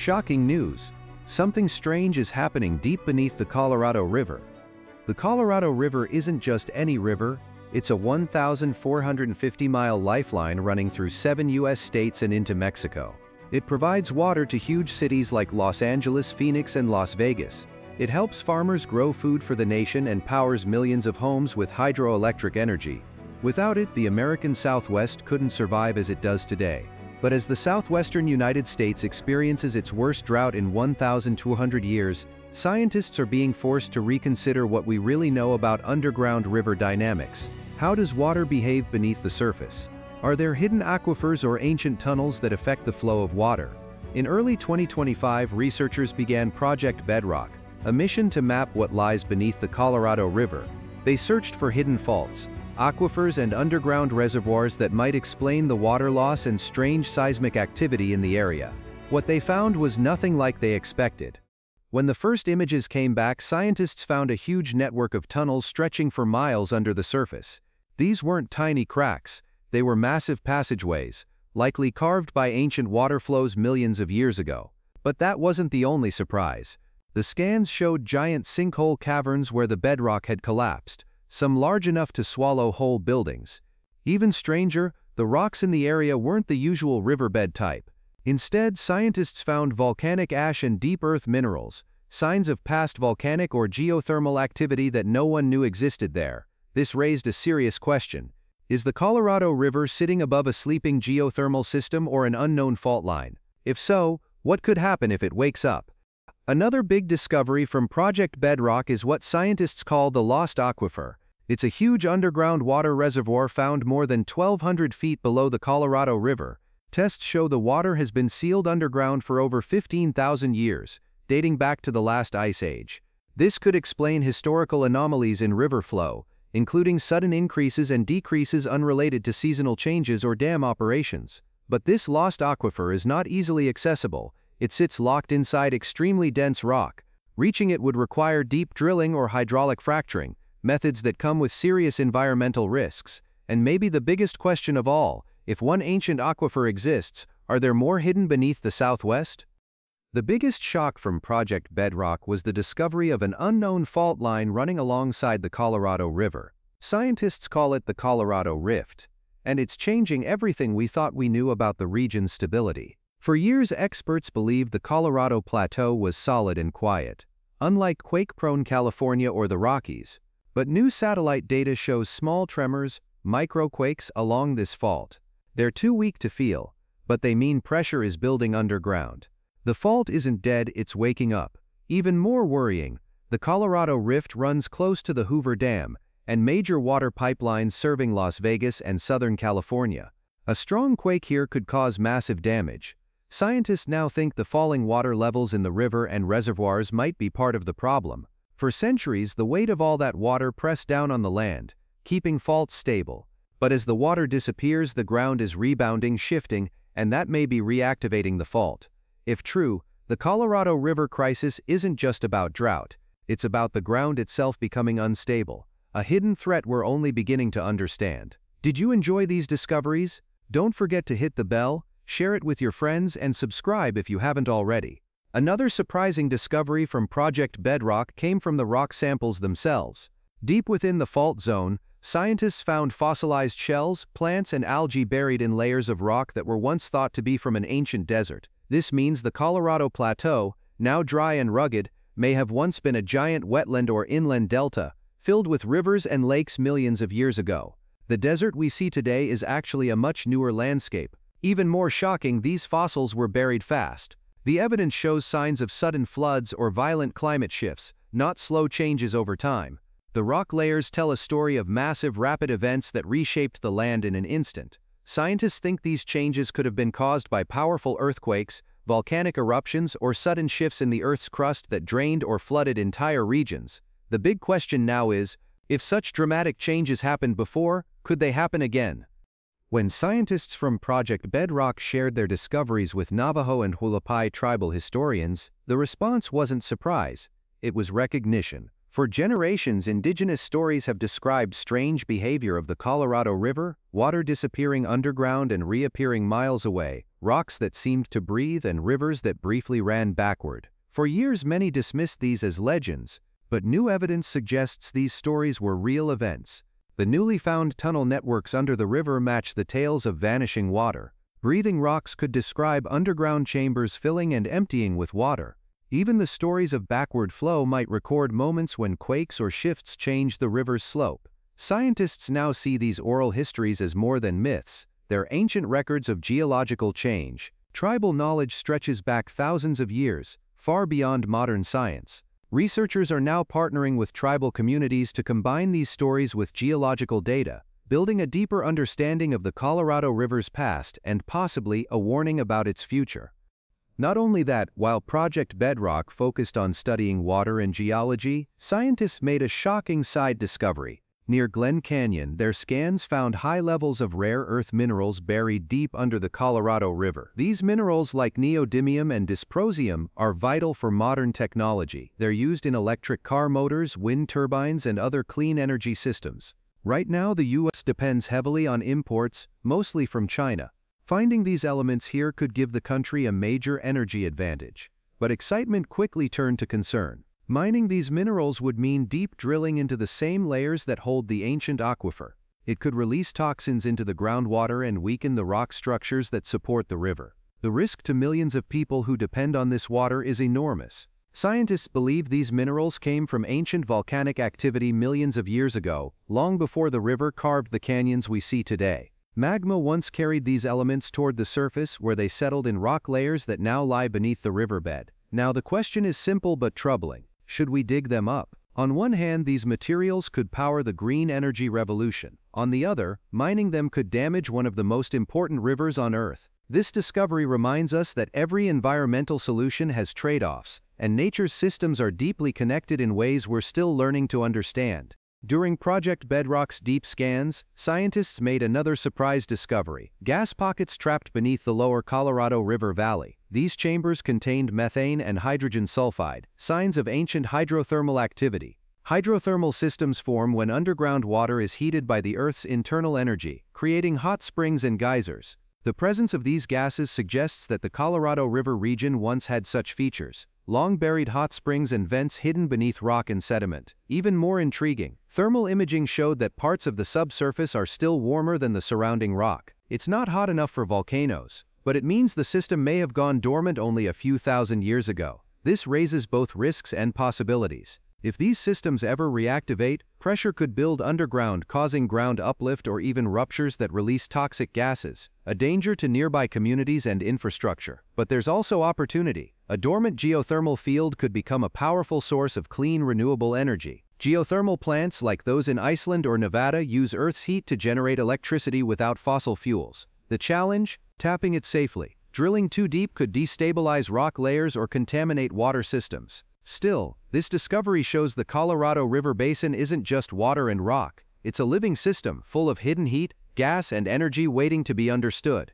Shocking news! Something strange is happening deep beneath the Colorado River. The Colorado River isn't just any river, it's a 1,450-mile lifeline running through 7 U.S. states and into Mexico. It provides water to huge cities like Los Angeles, Phoenix, and Las Vegas. It helps farmers grow food for the nation and powers millions of homes with hydroelectric energy. Without it, the American Southwest couldn't survive as it does today. But as the southwestern United States experiences its worst drought in 1,200 years, scientists are being forced to reconsider what we really know about underground river dynamics. How does water behave beneath the surface? Are there hidden aquifers or ancient tunnels that affect the flow of water? In early 2025, researchers began Project Bedrock, a mission to map what lies beneath the Colorado River. They searched for hidden faults, aquifers, and underground reservoirs that might explain the water loss and strange seismic activity in the area. What they found was nothing like they expected. When the first images came back, scientists found a huge network of tunnels stretching for miles under the surface. These weren't tiny cracks, they were massive passageways, likely carved by ancient water flows millions of years ago. But that wasn't the only surprise. The scans showed giant sinkhole caverns where the bedrock had collapsed, some large enough to swallow whole buildings. Even stranger, the rocks in the area weren't the usual riverbed type. Instead, scientists found volcanic ash and deep earth minerals, signs of past volcanic or geothermal activity that no one knew existed there. This raised a serious question. Is the Colorado River sitting above a sleeping geothermal system or an unknown fault line? If so, what could happen if it wakes up? Another big discovery from Project Bedrock is what scientists call the Lost Aquifer. It's a huge underground water reservoir found more than 1,200 feet below the Colorado River. Tests show the water has been sealed underground for over 15,000 years, dating back to the last ice age. This could explain historical anomalies in river flow, including sudden increases and decreases unrelated to seasonal changes or dam operations. But this lost aquifer is not easily accessible. It sits locked inside extremely dense rock. Reaching it would require deep drilling or hydraulic fracturing, methods that come with serious environmental risks. And maybe the biggest question of all, if one ancient aquifer exists, are there more hidden beneath the Southwest? The biggest shock from Project Bedrock was the discovery of an unknown fault line running alongside the Colorado River. Scientists call it the Colorado Rift, and it's changing everything we thought we knew about the region's stability. For years, experts believed the Colorado Plateau was solid and quiet, unlike quake-prone California or the Rockies. But new satellite data shows small tremors, microquakes along this fault. They're too weak to feel, but they mean pressure is building underground. The fault isn't dead, it's waking up. Even more worrying, the Colorado Rift runs close to the Hoover Dam and major water pipelines serving Las Vegas and Southern California. A strong quake here could cause massive damage. Scientists now think the falling water levels in the river and reservoirs might be part of the problem. For centuries, the weight of all that water pressed down on the land, keeping faults stable. But as the water disappears, the ground is rebounding, shifting, and that may be reactivating the fault. If true, the Colorado River crisis isn't just about drought. It's about the ground itself becoming unstable, a hidden threat we're only beginning to understand. Did you enjoy these discoveries? Don't forget to hit the bell, share it with your friends, and subscribe if you haven't already. Another surprising discovery from Project Bedrock came from the rock samples themselves. Deep within the fault zone, scientists found fossilized shells, plants, and algae buried in layers of rock that were once thought to be from an ancient desert. This means the Colorado Plateau, now dry and rugged, may have once been a giant wetland or inland delta, filled with rivers and lakes millions of years ago. The desert we see today is actually a much newer landscape. Even more shocking, these fossils were buried fast. The evidence shows signs of sudden floods or violent climate shifts, not slow changes over time. The rock layers tell a story of massive, rapid events that reshaped the land in an instant. Scientists think these changes could have been caused by powerful earthquakes, volcanic eruptions, or sudden shifts in the Earth's crust that drained or flooded entire regions. The big question now is, if such dramatic changes happened before, could they happen again? When scientists from Project Bedrock shared their discoveries with Navajo and Hualapai tribal historians, the response wasn't surprise, it was recognition. For generations, indigenous stories have described strange behavior of the Colorado River, water disappearing underground and reappearing miles away, rocks that seemed to breathe, and rivers that briefly ran backward. For years, many dismissed these as legends, but new evidence suggests these stories were real events. The newly found tunnel networks under the river match the tales of vanishing water. Breathing rocks could describe underground chambers filling and emptying with water. Even the stories of backward flow might record moments when quakes or shifts changed the river's slope. Scientists now see these oral histories as more than myths. They're ancient records of geological change. Tribal knowledge stretches back thousands of years, far beyond modern science. Researchers are now partnering with tribal communities to combine these stories with geological data, building a deeper understanding of the Colorado River's past and possibly a warning about its future. Not only that, while Project Bedrock focused on studying water and geology, scientists made a shocking side discovery. Near Glen Canyon, their scans found high levels of rare earth minerals buried deep under the Colorado River. These minerals, like neodymium and dysprosium, are vital for modern technology. They're used in electric car motors, wind turbines, and other clean energy systems. Right now, the U.S. depends heavily on imports, mostly from China. Finding these elements here could give the country a major energy advantage. But excitement quickly turned to concern. Mining these minerals would mean deep drilling into the same layers that hold the ancient aquifer. It could release toxins into the groundwater and weaken the rock structures that support the river. The risk to millions of people who depend on this water is enormous. Scientists believe these minerals came from ancient volcanic activity millions of years ago, long before the river carved the canyons we see today. Magma once carried these elements toward the surface, where they settled in rock layers that now lie beneath the riverbed. Now the question is simple but troubling. Should we dig them up? On one hand, these materials could power the green energy revolution. On the other, mining them could damage one of the most important rivers on Earth. This discovery reminds us that every environmental solution has trade-offs, and nature's systems are deeply connected in ways we're still learning to understand. During Project Bedrock's deep scans, scientists made another surprise discovery: gas pockets trapped beneath the lower Colorado River Valley. These chambers contained methane and hydrogen sulfide, signs of ancient hydrothermal activity. Hydrothermal systems form when underground water is heated by the Earth's internal energy, creating hot springs and geysers. The presence of these gases suggests that the Colorado River region once had such features: long-buried hot springs and vents hidden beneath rock and sediment. Even more intriguing, thermal imaging showed that parts of the subsurface are still warmer than the surrounding rock. It's not hot enough for volcanoes, but it means the system may have gone dormant only a few thousand years ago. This raises both risks and possibilities. If these systems ever reactivate, pressure could build underground, causing ground uplift or even ruptures that release toxic gases, a danger to nearby communities and infrastructure. But there's also opportunity. A dormant geothermal field could become a powerful source of clean, renewable energy. Geothermal plants like those in Iceland or Nevada use Earth's heat to generate electricity without fossil fuels. The challenge? Tapping it safely. Drilling too deep could destabilize rock layers or contaminate water systems. Still, this discovery shows the Colorado River Basin isn't just water and rock. It's a living system full of hidden heat, gas, and energy waiting to be understood.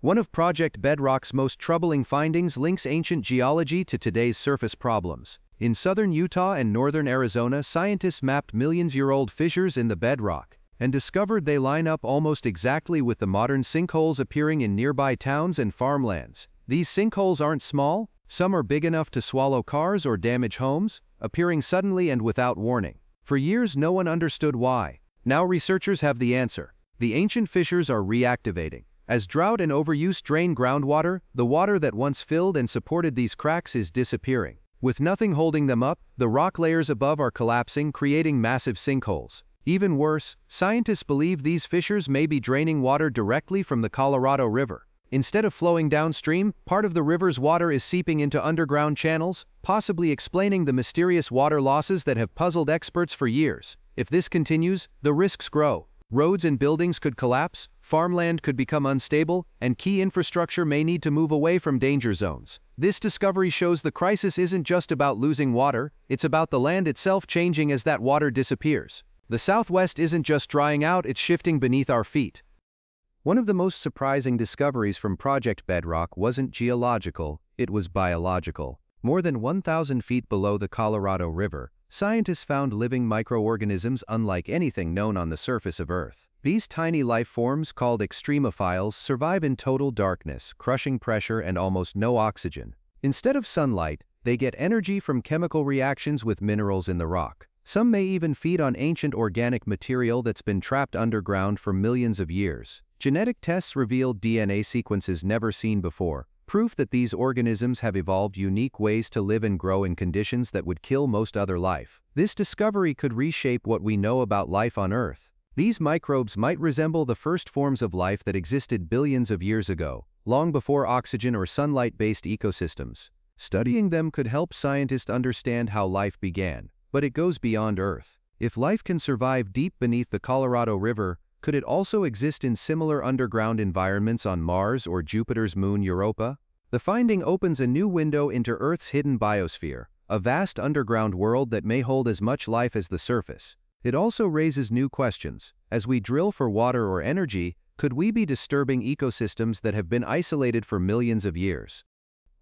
One of Project Bedrock's most troubling findings links ancient geology to today's surface problems. In southern Utah and northern Arizona, scientists mapped millions-year-old fissures in the bedrock and discovered they line up almost exactly with the modern sinkholes appearing in nearby towns and farmlands. These sinkholes aren't small. Some are big enough to swallow cars or damage homes, appearing suddenly and without warning. For years, no one understood why. Now researchers have the answer. The ancient fissures are reactivating. As drought and overuse drain groundwater, the water that once filled and supported these cracks is disappearing. With nothing holding them up, the rock layers above are collapsing, creating massive sinkholes. Even worse, scientists believe these fissures may be draining water directly from the Colorado River. Instead of flowing downstream, part of the river's water is seeping into underground channels, possibly explaining the mysterious water losses that have puzzled experts for years. If this continues, the risks grow. Roads and buildings could collapse, farmland could become unstable, and key infrastructure may need to move away from danger zones. This discovery shows the crisis isn't just about losing water, it's about the land itself changing as that water disappears. The Southwest isn't just drying out, it's shifting beneath our feet. One of the most surprising discoveries from Project Bedrock wasn't geological, it was biological. More than 1,000 feet below the Colorado River, scientists found living microorganisms unlike anything known on the surface of Earth. These tiny life forms, called extremophiles, survive in total darkness, crushing pressure and almost no oxygen. Instead of sunlight, they get energy from chemical reactions with minerals in the rock. Some may even feed on ancient organic material that's been trapped underground for millions of years. Genetic tests revealed DNA sequences never seen before, proof that these organisms have evolved unique ways to live and grow in conditions that would kill most other life. This discovery could reshape what we know about life on Earth. These microbes might resemble the first forms of life that existed billions of years ago, long before oxygen or sunlight-based ecosystems. Studying them could help scientists understand how life began, but it goes beyond Earth. If life can survive deep beneath the Colorado River, could it also exist in similar underground environments on Mars or Jupiter's moon Europa? The finding opens a new window into Earth's hidden biosphere, a vast underground world that may hold as much life as the surface. It also raises new questions. As we drill for water or energy, could we be disturbing ecosystems that have been isolated for millions of years?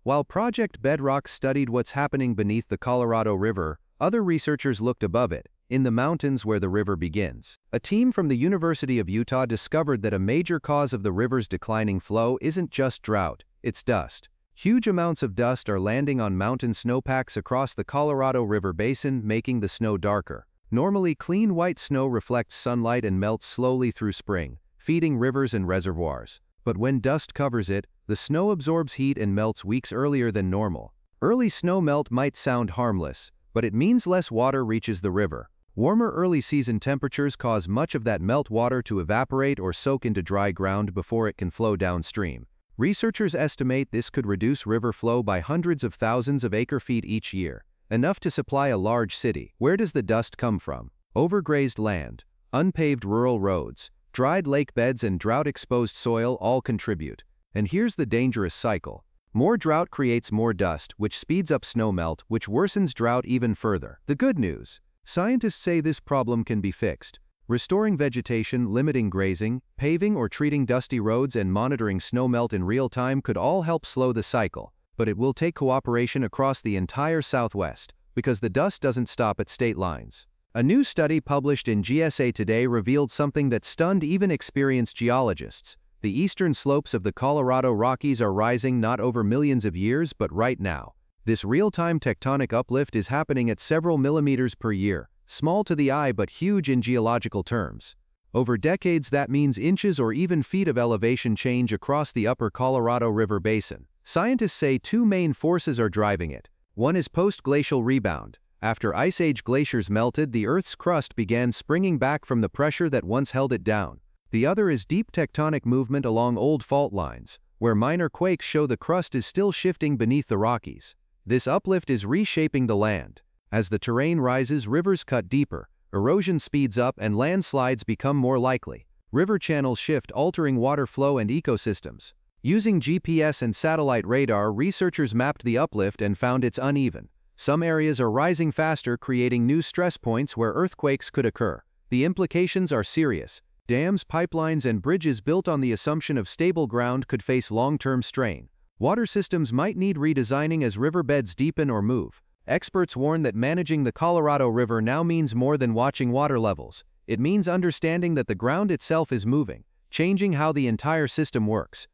While Project Bedrock studied what's happening beneath the Colorado River, other researchers looked above it, in the mountains where the river begins. A team from the University of Utah discovered that a major cause of the river's declining flow isn't just drought, it's dust. Huge amounts of dust are landing on mountain snowpacks across the Colorado River basin, making the snow darker. Normally, clean white snow reflects sunlight and melts slowly through spring, feeding rivers and reservoirs. But when dust covers it, the snow absorbs heat and melts weeks earlier than normal. Early snow melt might sound harmless, but it means less water reaches the river. Warmer early season temperatures cause much of that melt water to evaporate or soak into dry ground before it can flow downstream. Researchers estimate this could reduce river flow by hundreds of thousands of acre-feet each year, enough to supply a large city. Where does the dust come from? Overgrazed land, unpaved rural roads, dried lake beds and drought-exposed soil all contribute. And here's the dangerous cycle. More drought creates more dust, which speeds up snowmelt, which worsens drought even further. The good news. Scientists say this problem can be fixed. Restoring vegetation, limiting grazing, paving or treating dusty roads and monitoring snowmelt in real time could all help slow the cycle. But it will take cooperation across the entire Southwest, because the dust doesn't stop at state lines. A new study published in GSA Today revealed something that stunned even experienced geologists. The eastern slopes of the Colorado Rockies are rising not over millions of years but right now. This real-time tectonic uplift is happening at several millimeters per year, small to the eye but huge in geological terms. Over decades that means inches or even feet of elevation change across the upper Colorado River basin. Scientists say two main forces are driving it. One is post-glacial rebound. After Ice Age glaciers melted, the Earth's crust began springing back from the pressure that once held it down. The other is deep tectonic movement along old fault lines, where minor quakes show the crust is still shifting beneath the Rockies. This uplift is reshaping the land. As the terrain rises, rivers cut deeper, erosion speeds up, and landslides become more likely. River channels shift, altering water flow and ecosystems. Using GPS and satellite radar, researchers mapped the uplift and found it's uneven. Some areas are rising faster, creating new stress points where earthquakes could occur. The implications are serious. Dams, pipelines, and bridges built on the assumption of stable ground could face long-term strain. Water systems might need redesigning as riverbeds deepen or move. Experts warn that managing the Colorado River now means more than watching water levels. It means understanding that the ground itself is moving, changing how the entire system works.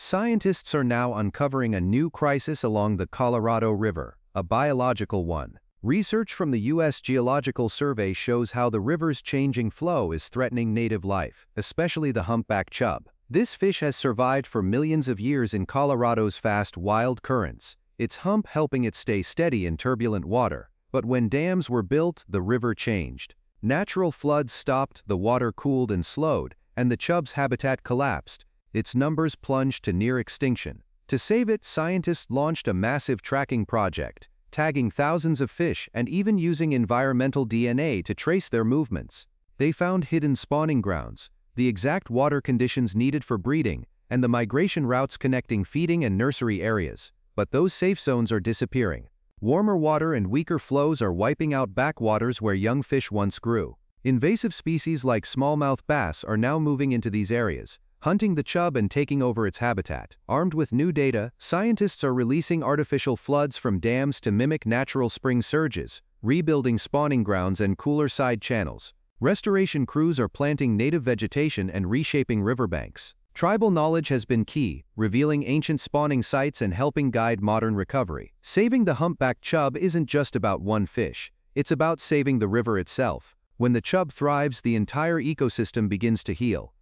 Scientists are now uncovering a new crisis along the Colorado River, a biological one. Research from the U.S. Geological Survey shows how the river's changing flow is threatening native life, especially the humpback chub. This fish has survived for millions of years in Colorado's fast, wild currents, its hump helping it stay steady in turbulent water. But when dams were built, the river changed. Natural floods stopped, the water cooled and slowed, and the chub's habitat collapsed. Its numbers plunged to near extinction. To save it, scientists launched a massive tracking project, tagging thousands of fish and even using environmental DNA to trace their movements. They found hidden spawning grounds, the exact water conditions needed for breeding, and the migration routes connecting feeding and nursery areas. But those safe zones are disappearing. Warmer water and weaker flows are wiping out backwaters where young fish once grew. Invasive species like smallmouth bass are now moving into these areas, hunting the chub and taking over its habitat. Armed with new data, scientists are releasing artificial floods from dams to mimic natural spring surges, rebuilding spawning grounds and cooler side channels. Restoration crews are planting native vegetation and reshaping riverbanks. Tribal knowledge has been key, revealing ancient spawning sites and helping guide modern recovery. Saving the humpback chub isn't just about one fish, it's about saving the river itself. When the chub thrives, the entire ecosystem begins to heal.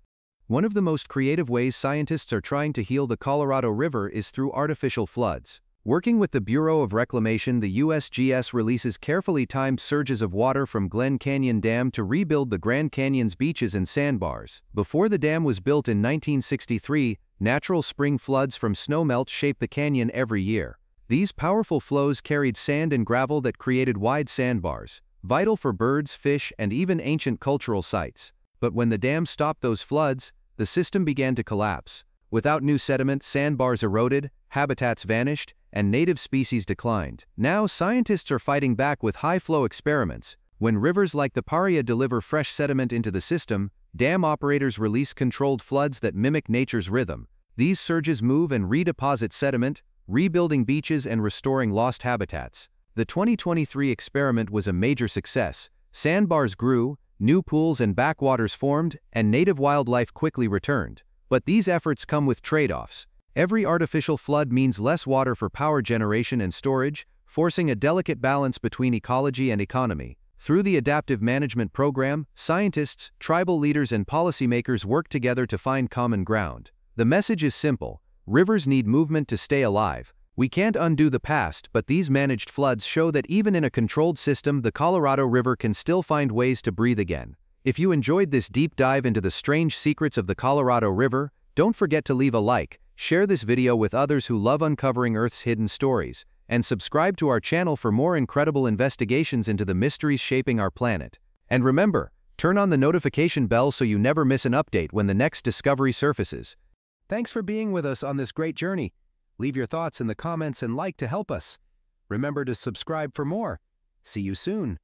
One of the most creative ways scientists are trying to heal the Colorado River is through artificial floods. Working with the Bureau of Reclamation, the USGS releases carefully timed surges of water from Glen Canyon Dam to rebuild the Grand Canyon's beaches and sandbars. Before the dam was built in 1963, natural spring floods from snowmelt shaped the canyon every year. These powerful flows carried sand and gravel that created wide sandbars, vital for birds, fish, and even ancient cultural sites. But when the dam stopped those floods, the system began to collapse. Without new sediment, sandbars eroded, habitats vanished, and native species declined. Now scientists are fighting back with high-flow experiments. When rivers like the Paria deliver fresh sediment into the system, dam operators release controlled floods that mimic nature's rhythm. These surges move and redeposit sediment, rebuilding beaches and restoring lost habitats. The 2023 experiment was a major success. Sandbars grew, new pools and backwaters formed, and native wildlife quickly returned. But these efforts come with trade-offs. Every artificial flood means less water for power generation and storage, forcing a delicate balance between ecology and economy. Through the Adaptive Management Program, scientists, tribal leaders, and policymakers work together to find common ground. The message is simple: rivers need movement to stay alive. We can't undo the past, but these managed floods show that even in a controlled system, the Colorado River can still find ways to breathe again. If you enjoyed this deep dive into the strange secrets of the Colorado River, don't forget to leave a like, share this video with others who love uncovering Earth's hidden stories, and subscribe to our channel for more incredible investigations into the mysteries shaping our planet. And remember, turn on the notification bell so you never miss an update when the next discovery surfaces. Thanks for being with us on this great journey. Leave your thoughts in the comments and like to help us. Remember to subscribe for more. See you soon.